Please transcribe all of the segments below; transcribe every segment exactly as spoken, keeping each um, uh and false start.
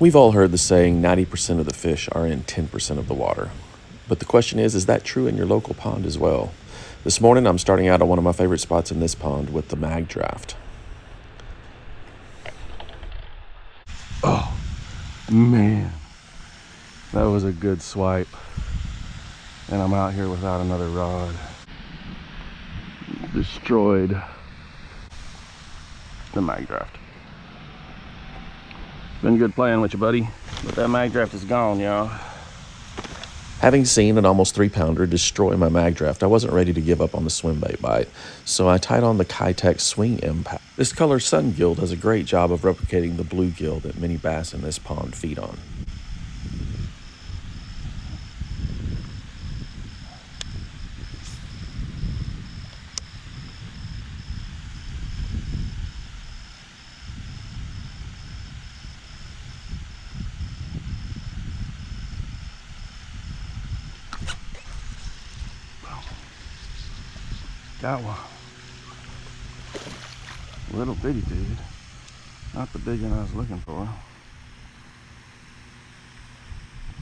We've all heard the saying ninety percent of the fish are in ten percent of the water. But the question is, is that true in your local pond as well? This morning, I'm starting out at one of my favorite spots in this pond with the magdraft. Oh, man. That was a good swipe. And I'm out here without another rod. Destroyed the magdraft. Been good playing with you, buddy, but that magdraft is gone, y'all. Having seen an almost three pounder destroy my magdraft, I wasn't ready to give up on the swim bait bite, so I tied on the Keitech Swing Impact. This color sun gill does a great job of replicating the blue gill that many bass in this pond feed on. Got one. Little bitty dude. Not the big one I was looking for.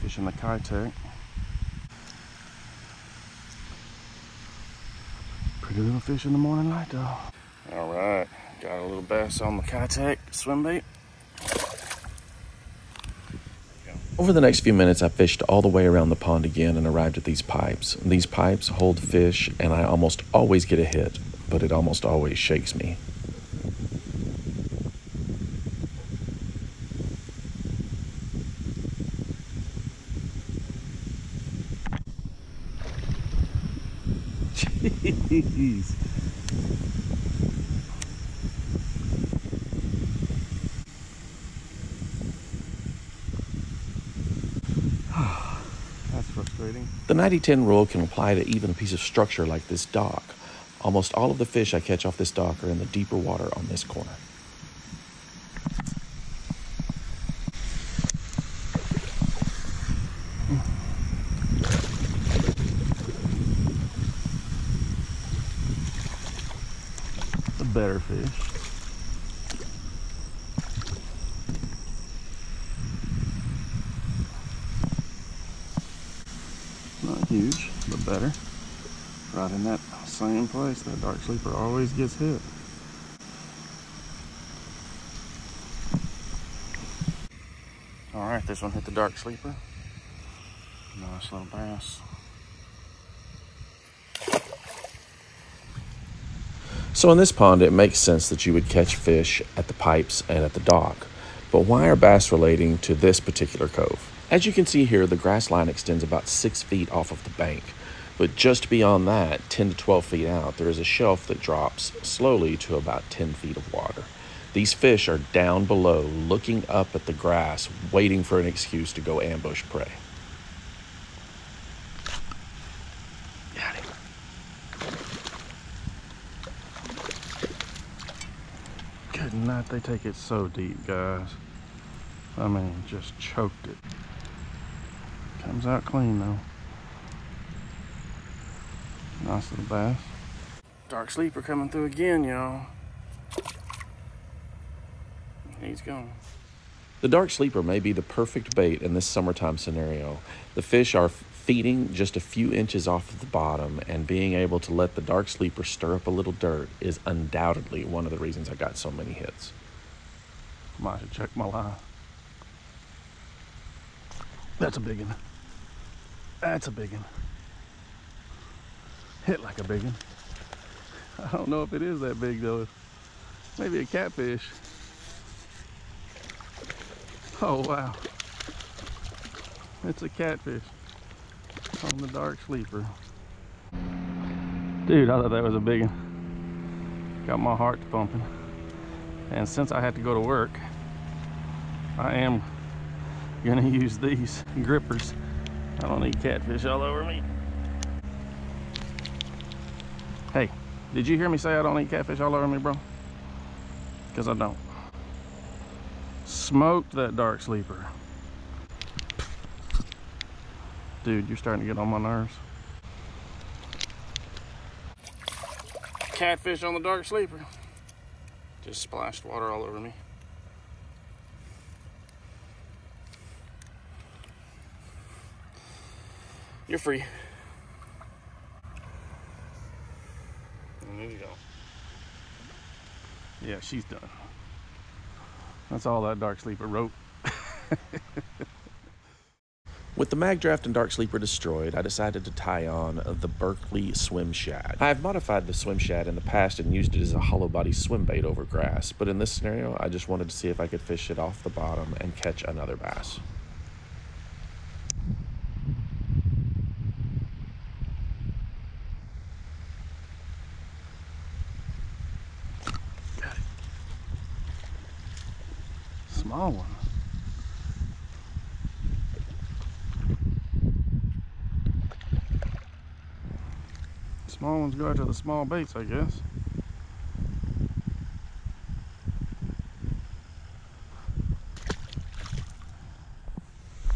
Fishing the Keitech. Pretty little fish in the morning light though. Alright, got a little bass on the Keitech swim bait. Over the next few minutes, I fished all the way around the pond again and arrived at these pipes. These pipes hold fish, and I almost always get a hit, but it almost always shakes me. Jeez. The ninety ten rule can apply to even a piece of structure like this dock. Almost all of the fish I catch off this dock are in the deeper water on this corner. The better fish. Huge, but better. Right in that same place, that dark sleeper always gets hit. Alright, this one hit the dark sleeper. Nice little bass. So in this pond, it makes sense that you would catch fish at the pipes and at the dock. But why are bass relating to this particular cove? As you can see here, the grass line extends about six feet off of the bank, but just beyond that, ten to twelve feet out, there is a shelf that drops slowly to about ten feet of water. These fish are down below, looking up at the grass, waiting for an excuse to go ambush prey. Got him. Good night, they take it so deep, guys. I mean, just choked it. Comes out clean though. Nice little bass. Dark sleeper coming through again, y'all. He's gone. The dark sleeper may be the perfect bait in this summertime scenario. The fish are feeding just a few inches off of the bottom, and being able to let the dark sleeper stir up a little dirt is undoubtedly one of the reasons I got so many hits. Might have checked my line. That's a big one. That's a big one. Hit like a big one. I don't know if it is that big though. Maybe a catfish. Oh wow. It's a catfish on the dark sleeper. Dude, I thought that was a big one. Got my heart pumping. And since I had to go to work, I am gonna use these grippers. I don't need catfish all over me. Hey, did you hear me say I don't need catfish all over me, bro? Because I don't. Smoked that dark sleeper. Dude, you're starting to get on my nerves. Catfish on the dark sleeper. Just splashed water all over me. You're free. And there you go. Yeah, she's done. That's all that dark sleeper rope. With the magdraft and dark sleeper destroyed, I decided to tie on the Berkley Swim Shad. I have modified the Swim Shad in the past and used it as a hollow body swim bait over grass, but in this scenario, I just wanted to see if I could fish it off the bottom and catch another bass. Got it. Small one. Small ones go after the small baits, I guess.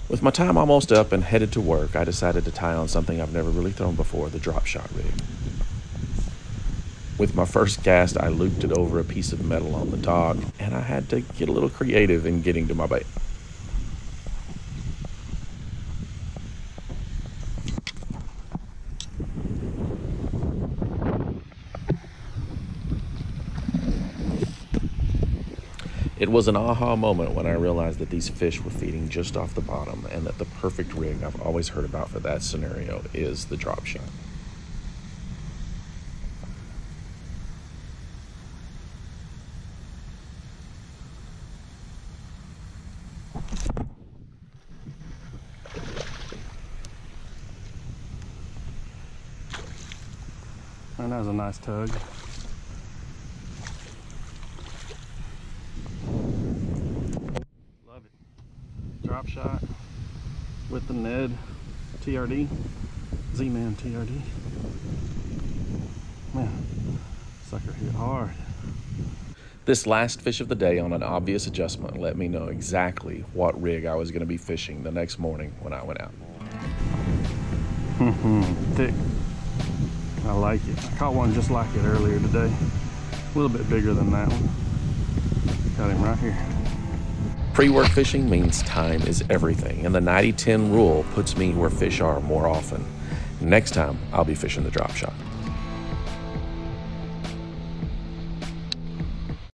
With my time almost up and headed to work, I decided to tie on something I've never really thrown before, the drop shot rig. With my first cast, I looped it over a piece of metal on the dock, and I had to get a little creative in getting to my bait. It was an aha moment when I realized that these fish were feeding just off the bottom and that the perfect rig I've always heard about for that scenario is the drop shot. And that was a nice tug. Drop shot with the Ned T R D, Z-Man T R D. Man, sucker hit hard. This last fish of the day on an obvious adjustment let me know exactly what rig I was going to be fishing the next morning when I went out. Thick. I like it. I caught one just like it earlier today. A little bit bigger than that one. Got him right here. Pre-work fishing means time is everything, and the ninety ten rule puts me where fish are more often. Next time, I'll be fishing the drop shot.